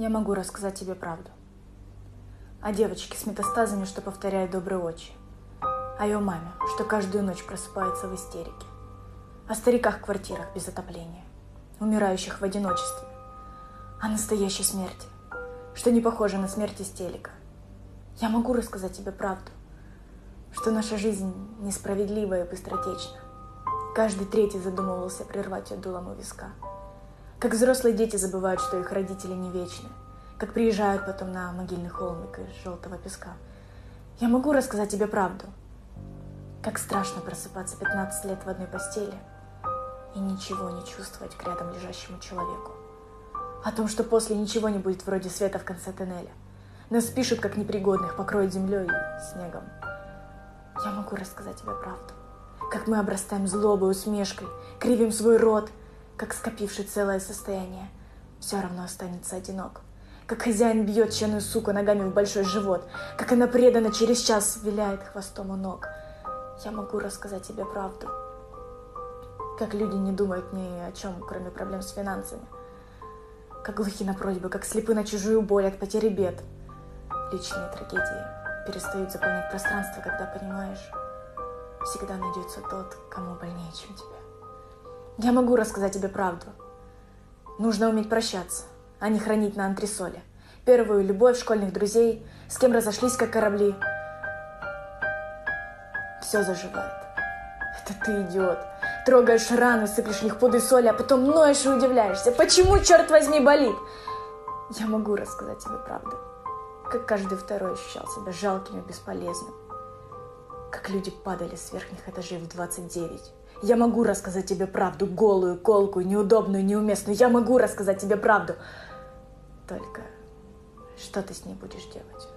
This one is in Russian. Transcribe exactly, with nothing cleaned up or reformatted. Я могу рассказать тебе правду. О девочке с метастазами, что повторяет добрые очи. О ее маме, что каждую ночь просыпается в истерике. О стариках в квартирах без отопления, умирающих в одиночестве. О настоящей смерти, что не похожа на смерть из телека. Я могу рассказать тебе правду, что наша жизнь несправедлива и быстротечна. Каждый третий задумывался прервать ее дулом у виска. Как взрослые дети забывают, что их родители не вечны. Как приезжают потом на могильный холмик из желтого песка. Я могу рассказать тебе правду. Как страшно просыпаться пятнадцать лет в одной постели и ничего не чувствовать к рядом лежащему человеку. О том, что после ничего не будет вроде света в конце тоннеля. Нас пишут как непригодных, покроют землей и снегом. Я могу рассказать тебе правду. Как мы обрастаем злобой, усмешкой, кривим свой рот. Как скопивший целое состояние все равно останется одинок. Как хозяин бьет чаную суку ногами в большой живот, как она преданно через час виляет хвостом у ног. Я могу рассказать тебе правду. Как люди не думают ни о чем, кроме проблем с финансами. Как глухи на просьбы, как слепы на чужую боль от потери бед. Личные трагедии перестают заполнять пространство, когда понимаешь, всегда найдется тот, кому больнее, чем тебе. Я могу рассказать тебе правду. Нужно уметь прощаться, а не хранить на антресоле. Первую любовь школьных друзей, с кем разошлись, как корабли. Все заживает. Это ты, идиот. Трогаешь раны, сыплешь в них пуды соли, а потом ноешь и удивляешься. Почему, черт возьми, болит? Я могу рассказать тебе правду. Как каждый второй ощущал себя жалким и бесполезным. Как люди падали с верхних этажей в двадцать девять. Я могу рассказать тебе правду. Голую, колкую, неудобную, неуместную. Я могу рассказать тебе правду. Только что ты с ней будешь делать?